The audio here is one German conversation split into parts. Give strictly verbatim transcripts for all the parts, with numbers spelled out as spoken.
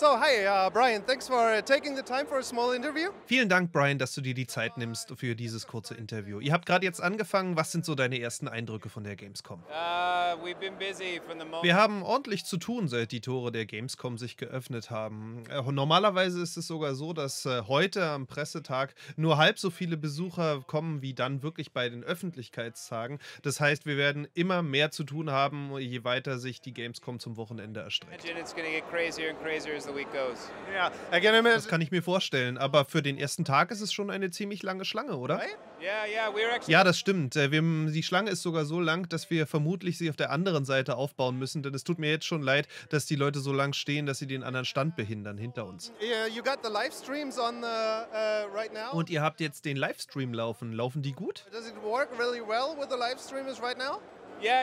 So, hi, uh, Brian, thanks for taking the time for a small interview. Vielen Dank, Brian, dass du dir die Zeit nimmst für dieses kurze Interview. Ihr habt gerade jetzt angefangen. Was sind so deine ersten Eindrücke von der Gamescom? Uh, we've been busy from the moment Wir haben ordentlich zu tun, seit die Tore der Gamescom sich geöffnet haben. Normalerweise ist es sogar so, dass heute am Pressetag nur halb so viele Besucher kommen, wie dann wirklich bei den Öffentlichkeitstagen. Das heißt, wir werden immer mehr zu tun haben, je weiter sich die Gamescom zum Wochenende erstreckt. Das kann ich mir vorstellen, aber für den ersten Tag ist es schon eine ziemlich lange Schlange, oder? Ja, das stimmt. Die Schlange ist sogar so lang, dass wir vermutlich sie auf der anderen Seite aufbauen müssen, denn es tut mir jetzt schon leid, dass die Leute so lang stehen, dass sie den anderen Stand behindern hinter uns. Und ihr habt jetzt den Livestream laufen. Laufen die gut?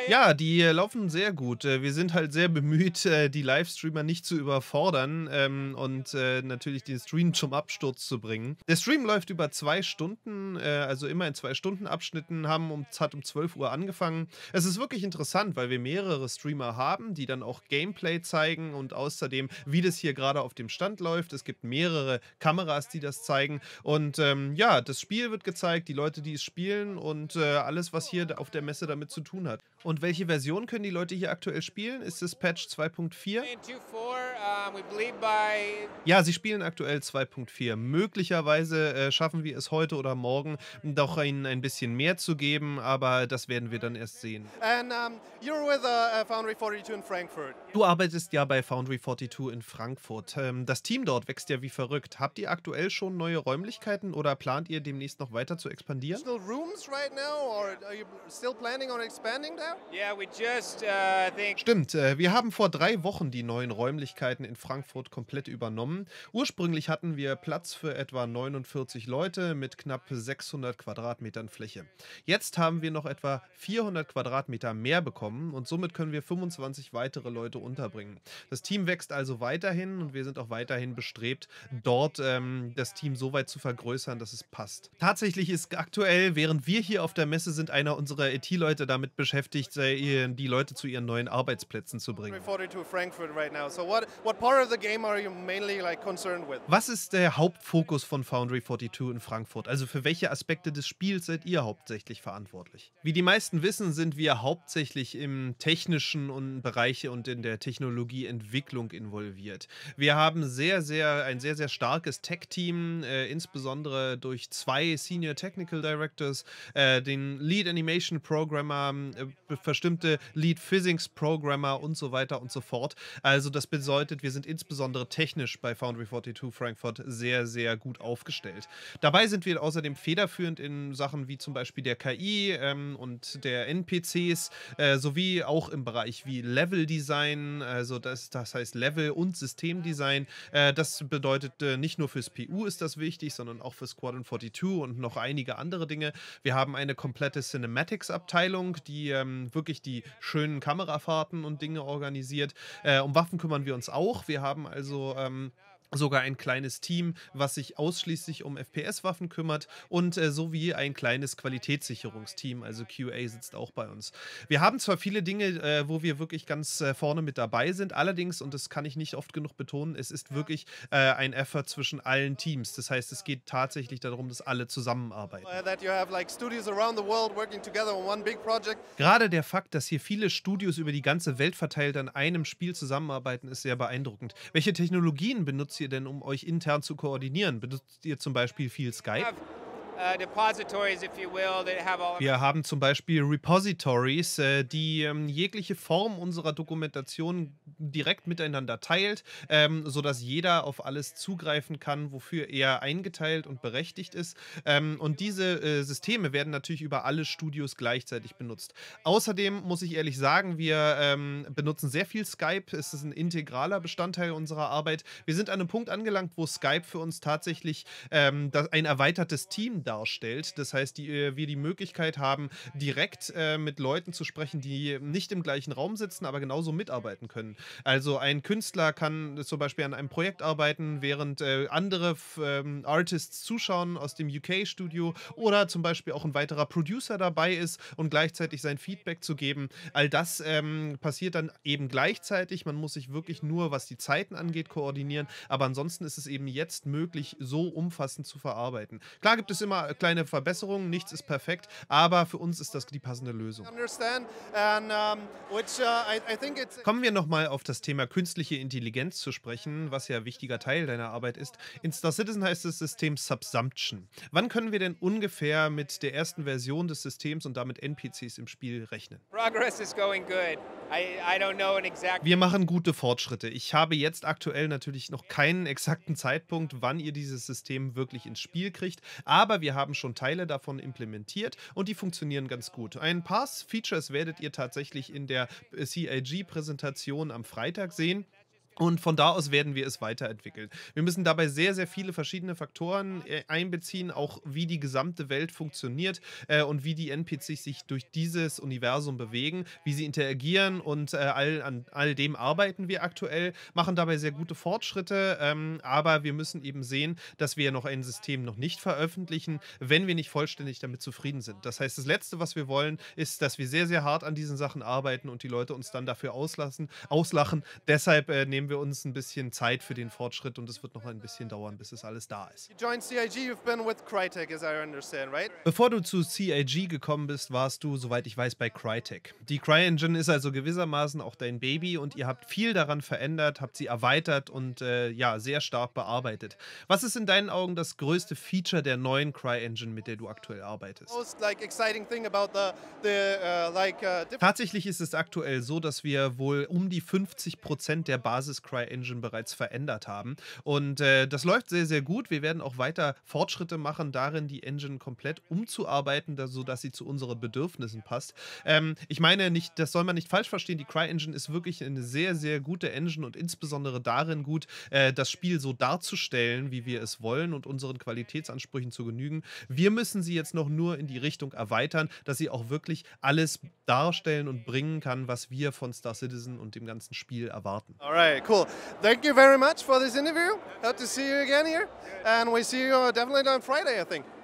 Ja, die laufen sehr gut. Wir sind halt sehr bemüht, die Livestreamer nicht zu überfordern ähm, und äh, natürlich den Stream zum Absturz zu bringen. Der Stream läuft über zwei Stunden, äh, also immer in zwei Stunden Abschnitten, haben um, hat um zwölf Uhr angefangen. Es ist wirklich interessant, weil wir mehrere Streamer haben, die dann auch Gameplay zeigen und außerdem, wie das hier gerade auf dem Stand läuft. Es gibt mehrere Kameras, die das zeigen und ähm, ja, das Spiel wird gezeigt, die Leute, die es spielen und äh, alles, was hier auf der Messe damit zu tun hat. Und welche Version können die Leute hier aktuell spielen? Ist es Patch zwei Punkt vier? Ja, sie spielen aktuell zwei Punkt vier. Möglicherweise äh, schaffen wir es heute oder morgen, doch ihnen ein bisschen mehr zu geben, aber das werden wir dann erst sehen. And, um, you're with, uh, Foundry forty-two in Frankfurt. Du arbeitest ja bei Foundry forty-two in Frankfurt. Ähm, das Team dort wächst ja wie verrückt. Habt ihr aktuell schon neue Räumlichkeiten oder plant ihr demnächst noch weiter zu expandieren? Still rooms right now or are you still planning on expanding? Stimmt, wir haben vor drei Wochen die neuen Räumlichkeiten in Frankfurt komplett übernommen. Ursprünglich hatten wir Platz für etwa neunundvierzig Leute mit knapp sechshundert Quadratmetern Fläche. Jetzt haben wir noch etwa vierhundert Quadratmeter mehr bekommen und somit können wir fünfundzwanzig weitere Leute unterbringen. Das Team wächst also weiterhin und wir sind auch weiterhin bestrebt, dort ähm, das Team so weit zu vergrößern, dass es passt. Tatsächlich ist aktuell, während wir hier auf der Messe sind, einer unserer I T-Leute damit beschäftigt, die Leute zu ihren neuen Arbeitsplätzen zu bringen. Was ist der Hauptfokus von Foundry forty-two in Frankfurt? Also für welche Aspekte des Spiels seid ihr hauptsächlich verantwortlich? Wie die meisten wissen, sind wir hauptsächlich im technischen und Bereich und in der Technologieentwicklung involviert. Wir haben sehr, sehr, ein sehr, sehr starkes Tech-Team, äh, insbesondere durch zwei Senior Technical Directors, äh, den Lead Animation Programmer, äh, bestimmte Lead Physics Programmer und so weiter und so fort. Also das bedeutet, wir sind insbesondere technisch bei Foundry forty-two Frankfurt sehr, sehr gut aufgestellt. Dabei sind wir außerdem federführend in Sachen wie zum Beispiel der K I ähm, und der N P Cs, äh, sowie auch im Bereich wie Level Design, also das, das heißt Level und Systemdesign. Äh, das bedeutet, äh, nicht nur fürs P U ist das wichtig, sondern auch für Squadron forty-two und noch einige andere Dinge. Wir haben eine komplette Cinematics-Abteilung, die ähm, wirklich die schönen Kamerafahrten und Dinge organisiert. Äh, um Waffen kümmern wir uns auch. Wir haben also ähm, sogar ein kleines Team, was sich ausschließlich um F P S-Waffen kümmert und äh, sowie ein kleines Qualitätssicherungsteam, also Q A sitzt auch bei uns. Wir haben zwar viele Dinge, äh, wo wir wirklich ganz äh, vorne mit dabei sind, allerdings, und das kann ich nicht oft genug betonen, es ist wirklich äh, ein Effort zwischen allen Teams. Das heißt, es geht tatsächlich darum, dass alle zusammenarbeiten. Gerade der Fakt, dass hier viele Studios über die ganze Welt verteilt an einem Spiel zusammenarbeiten, ist sehr beeindruckend. Welche Technologien benutzt ihr denn, um euch intern zu koordinieren? Benutzt ihr zum Beispiel viel Skype? Wir haben zum Beispiel Repositories, die jegliche Form unserer Dokumentation direkt miteinander teilt, sodass jeder auf alles zugreifen kann, wofür er eingeteilt und berechtigt ist. Und diese Systeme werden natürlich über alle Studios gleichzeitig benutzt. Außerdem muss ich ehrlich sagen, wir benutzen sehr viel Skype. Es ist ein integraler Bestandteil unserer Arbeit. Wir sind an einem Punkt angelangt, wo Skype für uns tatsächlich ein erweitertes Team darstellt. Das heißt, die, wir die Möglichkeit haben, direkt äh, mit Leuten zu sprechen, die nicht im gleichen Raum sitzen, aber genauso mitarbeiten können. Also ein Künstler kann zum Beispiel an einem Projekt arbeiten, während äh, andere ähm, Artists zuschauen aus dem U K-Studio oder zum Beispiel auch ein weiterer Producer dabei ist und gleichzeitig sein Feedback zu geben. All das ähm, passiert dann eben gleichzeitig. Man muss sich wirklich nur, was die Zeiten angeht, koordinieren. Aber ansonsten ist es eben jetzt möglich, so umfassend zu verarbeiten. Klar gibt es immer kleine Verbesserungen, nichts ist perfekt, aber für uns ist das die passende Lösung. Kommen wir nochmal auf das Thema künstliche Intelligenz zu sprechen, was ja ein wichtiger Teil deiner Arbeit ist. In Star Citizen heißt das System Subsumption. Wann können wir denn ungefähr mit der ersten Version des Systems und damit N P Cs im Spiel rechnen? Wir machen gute Fortschritte. Ich habe jetzt aktuell natürlich noch keinen exakten Zeitpunkt, wann ihr dieses System wirklich ins Spiel kriegt, aber wir haben schon Teile davon implementiert und die funktionieren ganz gut. Ein paar Features werdet ihr tatsächlich in der C I G-Präsentation am Freitag sehen. Und von da aus werden wir es weiterentwickeln. Wir müssen dabei sehr, sehr viele verschiedene Faktoren einbeziehen, auch wie die gesamte Welt funktioniert äh, und wie die N P Cs sich durch dieses Universum bewegen, wie sie interagieren und äh, all, an all dem arbeiten wir aktuell, machen dabei sehr gute Fortschritte, ähm, aber wir müssen eben sehen, dass wir noch ein System noch nicht veröffentlichen, wenn wir nicht vollständig damit zufrieden sind. Das heißt, das Letzte, was wir wollen, ist, dass wir sehr, sehr hart an diesen Sachen arbeiten und die Leute uns dann dafür auslassen, auslachen. Deshalb äh, nehmen wir uns ein bisschen Zeit für den Fortschritt und es wird noch ein bisschen dauern, bis es alles da ist. Bevor du zu C I G gekommen bist, warst du, soweit ich weiß, bei Crytek. Die CryEngine ist also gewissermaßen auch dein Baby und ihr habt viel daran verändert, habt sie erweitert und äh, ja, sehr stark bearbeitet. Was ist in deinen Augen das größte Feature der neuen CryEngine, mit der du aktuell arbeitest? Tatsächlich ist es aktuell so, dass wir wohl um die fünfzig Prozent der Basis CryEngine bereits verändert haben. Und äh, das läuft sehr, sehr gut. Wir werden auch weiter Fortschritte machen, darin die Engine komplett umzuarbeiten, da, sodass sie zu unseren Bedürfnissen passt. Ähm, ich meine, nicht, das soll man nicht falsch verstehen, die CryEngine ist wirklich eine sehr, sehr gute Engine und insbesondere darin gut, äh, das Spiel so darzustellen, wie wir es wollen und unseren Qualitätsansprüchen zu genügen. Wir müssen sie jetzt noch nur in die Richtung erweitern, dass sie auch wirklich alles darstellen und bringen kann, was wir von Star Citizen und dem ganzen Spiel erwarten. Alright, cool. Thank you very much for this interview. Hope to see you again here. And we see you definitely on Friday, I think.